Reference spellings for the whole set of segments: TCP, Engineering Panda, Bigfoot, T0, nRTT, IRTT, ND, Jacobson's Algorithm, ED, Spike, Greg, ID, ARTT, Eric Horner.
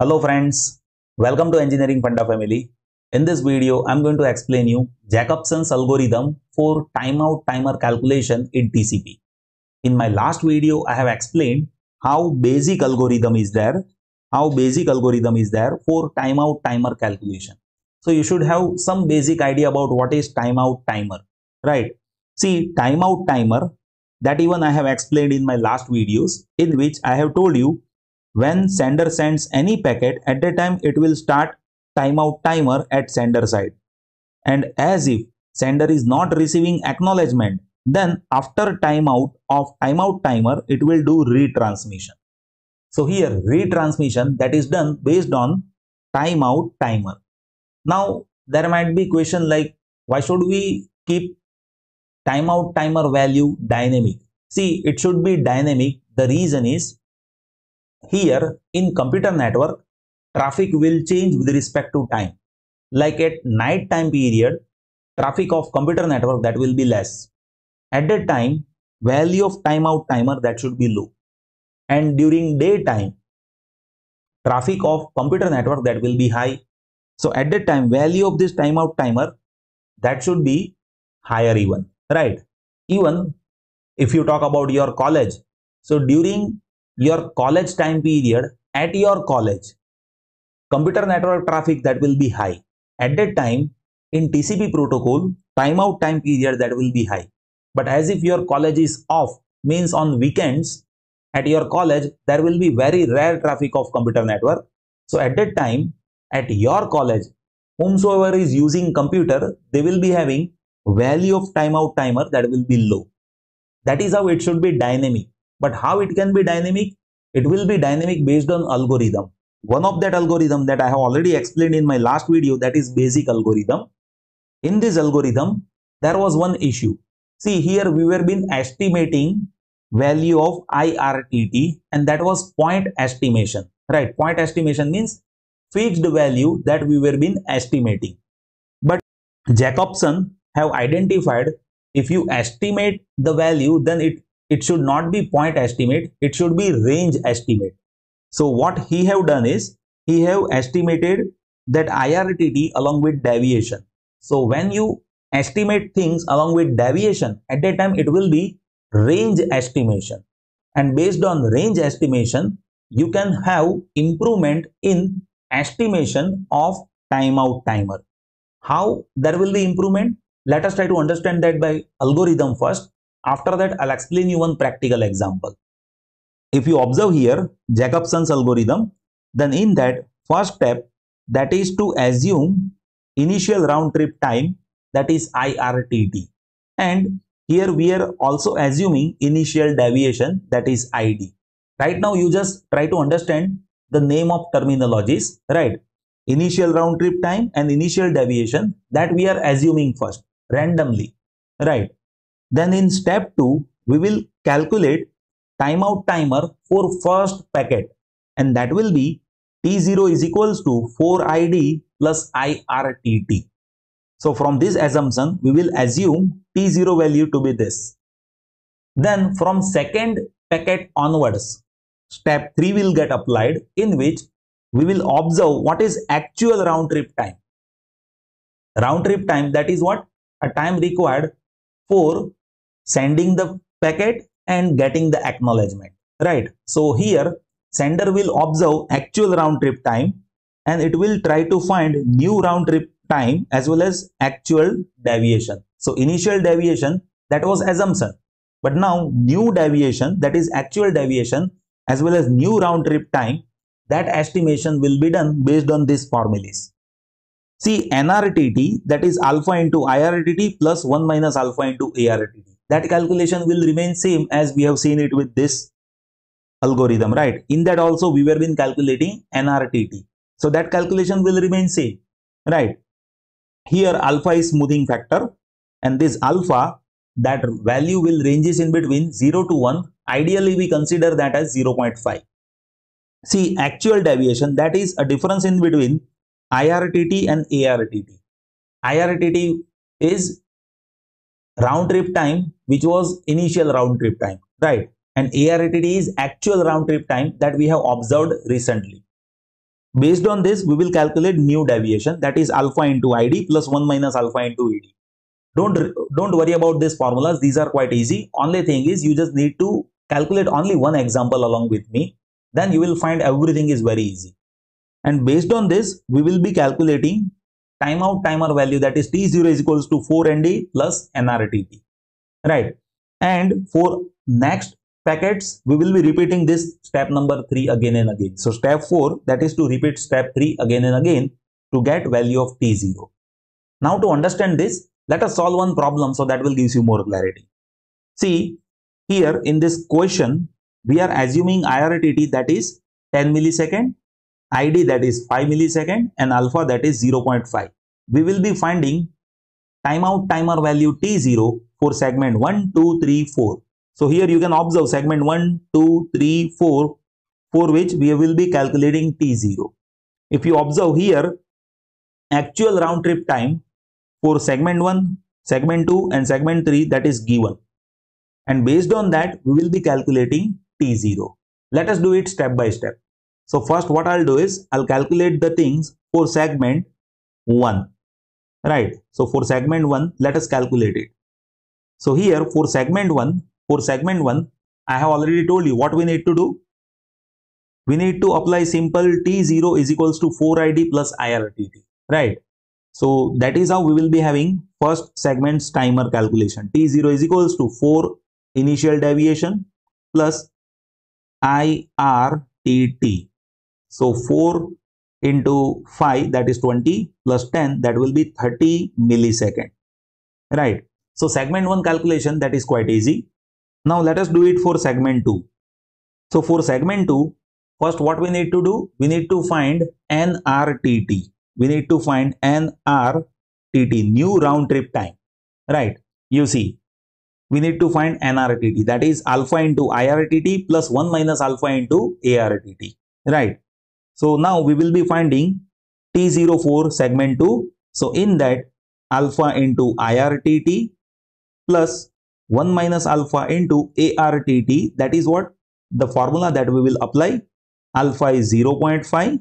Hello friends, welcome to Engineering Panda family. In this video, I am going to explain you Jacobson's algorithm for timeout timer calculation in TCP. In my last video, I have explained how basic algorithm is there for timeout timer calculation. So you should have some basic idea about what is timeout timer, right? See, timeout timer, that even I have explained in my last videos, in which I have told you when sender sends any packet, at that time it will start timeout timer at sender side. And as if sender is not receiving acknowledgement, then after timeout of timeout timer, it will do retransmission. So here retransmission, that is done based on timeout timer. Now there might be question like, why should we keep timeout timer value dynamic? See, it should be dynamic. The reason is, here in computer network, traffic will change with respect to time. Like at night time period, traffic of computer network, that will be less. At that time, value of timeout timer, that should be low. And during daytime, traffic of computer network, that will be high. So at that time, value of this timeout timer, that should be higher even, right? Even if you talk about your college, so during your college time period, at your college, computer network traffic, that will be high. At that time, in TCP protocol, timeout time period, that will be high. But as if your college is off, means on weekends, at your college, there will be very rare traffic of computer network. So at that time, at your college, whomsoever is using computer, they will be having value of timeout timer, that will be low. That is how it should be dynamic. But how it can be dynamic? It will be dynamic based on algorithm. One of that algorithm that I have already explained in my last video, that is basic algorithm. In this algorithm, there was one issue. See, here we were been estimating value of IRTT, and that was point estimation, right? Point estimation means fixed value that we were been estimating. But Jacobson have identified, if you estimate the value, then it should not be point estimate, it should be range estimate. So what he have done is, he have estimated that IRTT along with deviation. So when you estimate things along with deviation, at that time it will be range estimation. And based on range estimation, you can have improvement in estimation of timeout timer. How there will be improvement? Let us try to understand that by algorithm first. After that, I'll explain you one practical example. If you observe here, Jacobson's algorithm, then in that first step, that is to assume initial round trip time, that is IRTT. And here we are also assuming initial deviation, that is ID. Right now, you just try to understand the name of terminologies, right? Initial round trip time and initial deviation, that we are assuming first, randomly, right? Then in step 2, we will calculate timeout timer for first packet, and that will be T0 is equals to 4ID plus IRTT. So from this assumption, we will assume T0 value to be this. Then from second packet onwards, step 3 will get applied, in which we will observe what is actual round trip time. Round trip time, that is what? A time required for sending the packet and getting the acknowledgement, right? So here sender will observe actual round trip time, and it will try to find new round trip time as well as actual deviation. So initial deviation, that was assumption, but now new deviation, that is actual deviation, as well as new round trip time, that estimation will be done based on these formulas. See, nRTT, that is alpha into IRTT plus 1 minus alpha into ARTT. That calculation will remain same as we have seen it with this algorithm, right? In that also we were been calculating nRTT. So that calculation will remain same, right? Here alpha is smoothing factor, and this alpha, that value will ranges in between 0 to 1. Ideally we consider that as 0.5. See, actual deviation, that is a difference in between IRTT and ARTT. IRTT is round trip time, which was initial round trip time, right? And ARTT is actual round trip time that we have observed recently. Based on this, we will calculate new deviation, that is alpha into ID plus 1 minus alpha into ED. Don't worry about these formulas. These are quite easy. Only thing is you just need to calculate only one example along with me. Then you will find everything is very easy. And based on this, we will be calculating timeout timer value, that is T0 is equals to 4ND plus nRTT. Right. And for next packets, we will be repeating this step number 3 again and again. So step 4, that is to repeat step 3 again and again to get value of T0. Now to understand this, let us solve one problem, so that will give you more clarity. See, here in this question, we are assuming IRTT, that is 10 millisecond, ID that is 5 millisecond and alpha that is 0.5. We will be finding timeout timer value T0 for segment 1, 2, 3, 4. So here you can observe segment 1, 2, 3, 4, for which we will be calculating T0. If you observe here, actual round trip time for segment 1, segment 2 and segment 3, that is given. And based on that, we will be calculating T0. Let us do it step by step. So first what I'll do is, I'll calculate the things for segment 1. Right. So for segment 1, let us calculate it. So here for segment 1, I have already told you what we need to do. We need to apply simple T0 is equals to 4ID plus IRTT. Right. So that is how we will be having first segment's timer calculation. T0 is equals to 4 initial deviation plus IRTT. So 4 into 5, that is 20 plus 10, that will be 30 millisecond. Right. So segment 1 calculation, that is quite easy. Now let us do it for segment 2. So for segment 2, first what we need to do, we need to find nRTT. We need to find nRTT, new round trip time. Right. You see, we need to find nRTT, that is alpha into IRTT plus 1 minus alpha into ARTT. Right. So now we will be finding T0 for segment 2. So in that, alpha into IRTT plus 1 minus alpha into ARTT, that is what the formula that we will apply. Alpha is 0.5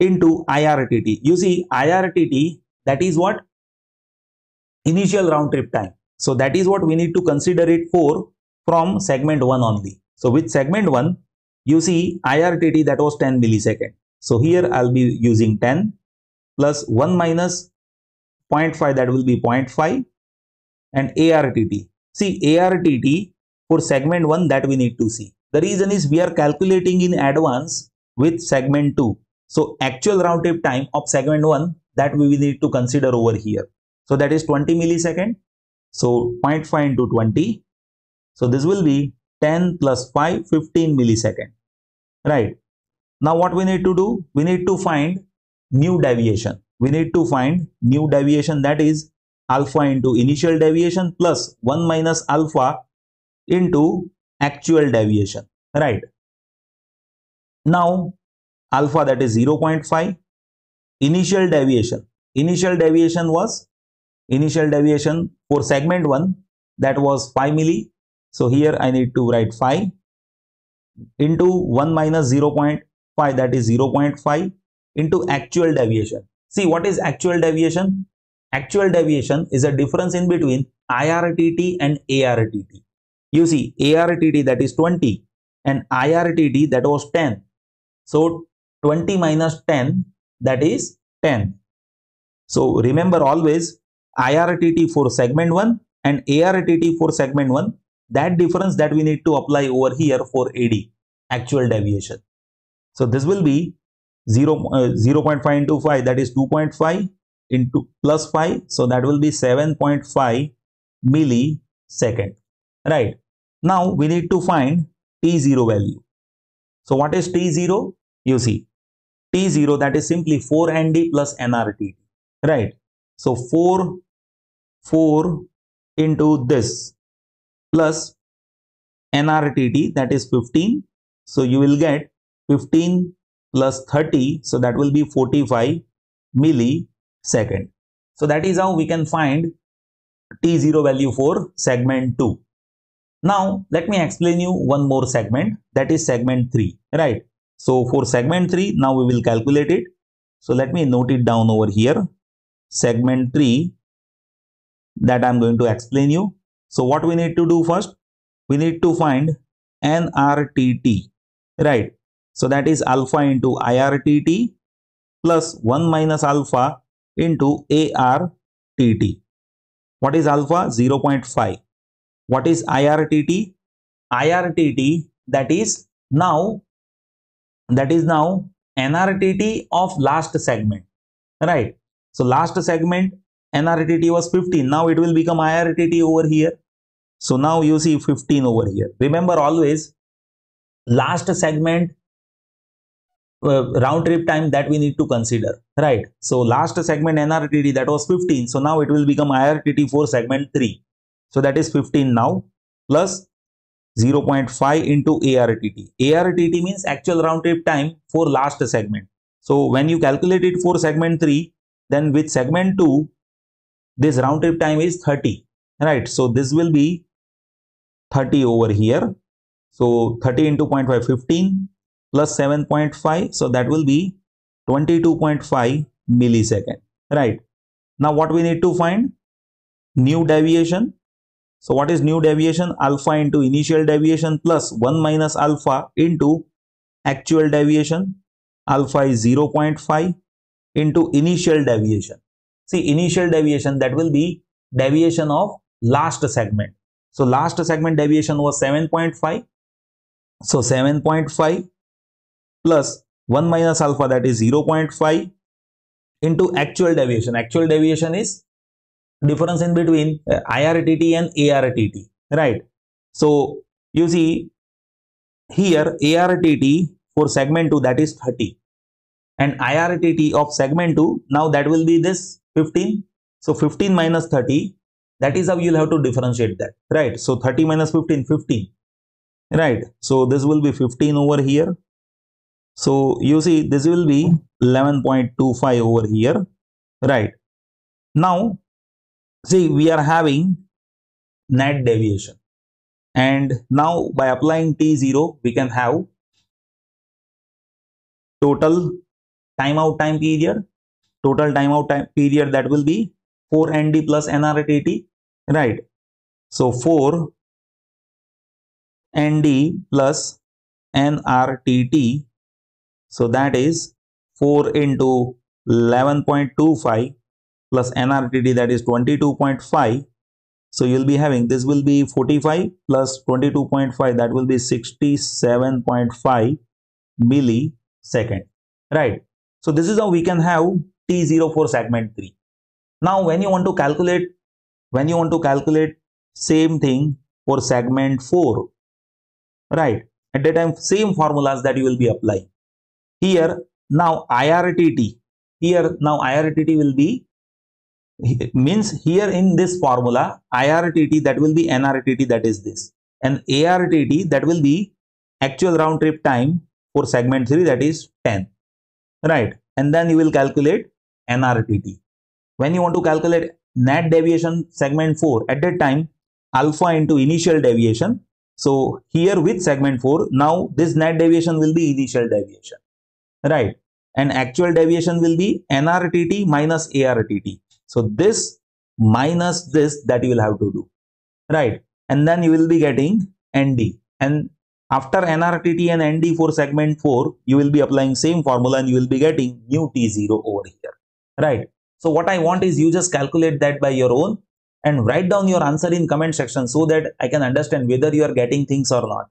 into IRTT. You see, IRTT, that is what? Initial round trip time. So that is what we need to consider it for from segment 1 only. So with segment 1, you see IRTT, that was 10 millisecond. So here I'll be using 10 plus 1 minus 0.5, that will be 0.5, and ARTT. See, ARTT for segment 1, that we need to see. The reason is we are calculating in advance with segment 2. So actual round trip time of segment 1, that we will need to consider over here. So that is 20 millisecond. So 0.5 into 20. So this will be 10 plus 5, 15 millisecond. Right. Now what we need to do? We need to find new deviation. That is alpha into initial deviation plus 1 minus alpha into actual deviation. Right. Now alpha, that is 0.5, initial deviation. Initial deviation for segment 1, that was 5 milli. So here I need to write 5 into 1 minus 0.5, that is 0.5 into actual deviation. See, what is actual deviation? Actual deviation is a difference in between IRTT and ARTT. You see, ARTT, that is 20, and IRTT, that was 10. So 20 minus 10, that is 10. So remember always, IRTT for segment 1 and ARTT for segment 1, that difference that we need to apply over here for AD, actual deviation. So this will be 0.5 into 5, that is 2.5 into plus 5. So that will be 7.5 millisecond. Right. Now we need to find T0 value. So what is T0? You see, T0, that is simply 4ND plus nRTT. Right. So 4 into this plus nRTT, that is 15. So you will get 15 plus 30. So that will be 45 millisecond. So that is how we can find T0 value for segment 2. Now let me explain you one more segment, that is segment 3. Right. So for segment 3, now we will calculate it. So let me note it down over here. Segment 3 that I'm going to explain you. So what we need to do first, we need to find nRTT, right? So that is alpha into IRTT plus 1 minus alpha into ARTT. What is alpha? 0.5. What is IRTT? IRTT that is now nRTT of last segment, right? So last segment nRTT was 15. Now it will become IRTT over here. So now you see 15 over here. Remember always last segment round trip time that we need to consider, right? So last segment nRTT that was 15. So now it will become IRTT for segment 3. So that is 15 now plus 0.5 into ARTT. ARTT means actual round trip time for last segment. So when you calculate it for segment 3, then with segment 2, this round trip time is 30, right? So this will be 30 over here. So 30 into 0.5, 15 plus 7.5. So that will be 22.5 millisecond, right? Now what we need to find? New deviation. So what is new deviation? Alpha into initial deviation plus 1 minus alpha into actual deviation. Alpha is 0.5 into initial deviation. See, initial deviation, that will be deviation of last segment. So last segment deviation was 7.5. So 7.5 plus 1 minus alpha, that is 0.5 into actual deviation. Actual deviation is difference in between IRTT and ARTT, right? So you see here ARTT for segment 2 that is 30 and IRTT of segment 2, now that will be this 15. So 15 minus 30, that is how you'll have to differentiate that, right? So 30 minus 15, 15, right? So this will be 15 over here. So you see this will be 11.25 over here, right? Now see, we are having net deviation, and now by applying T0 we can have total timeout time period. Total timeout time period, that will be 4ND plus nRTT, right? So 4ND plus nRTT, so that is 4 into 11.25 plus nRTT, that is 22.5. So you'll be having, this will be 45 plus 22.5, that will be 67.5 millisecond, right? So this is how we can have T0 for segment 3. Now when you want to calculate same thing for segment 4, right? At that time same formulas that you will be applying. Here now IRTT will be, means here in this formula IRTT that will be nRTT, that is this, and ARTT that will be actual round trip time for segment 3, that is 10, right? And then you will calculate nRTT. When you want to calculate net deviation segment 4, at that time alpha into initial deviation. So here with segment 4, now this net deviation will be initial deviation, right? And actual deviation will be nRTT minus ARTT. So this minus this, that you will have to do, right? And then you will be getting ND. And after nRTT and ND for segment 4, you will be applying same formula and you will be getting new T0 over here, right? So what I want is you just calculate that by your own and write down your answer in comment section so that I can understand whether you are getting things or not.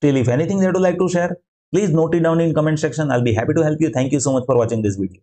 Still, if anything that you would like to share, please note it down in comment section. I'll be happy to help you. Thank you so much for watching this video.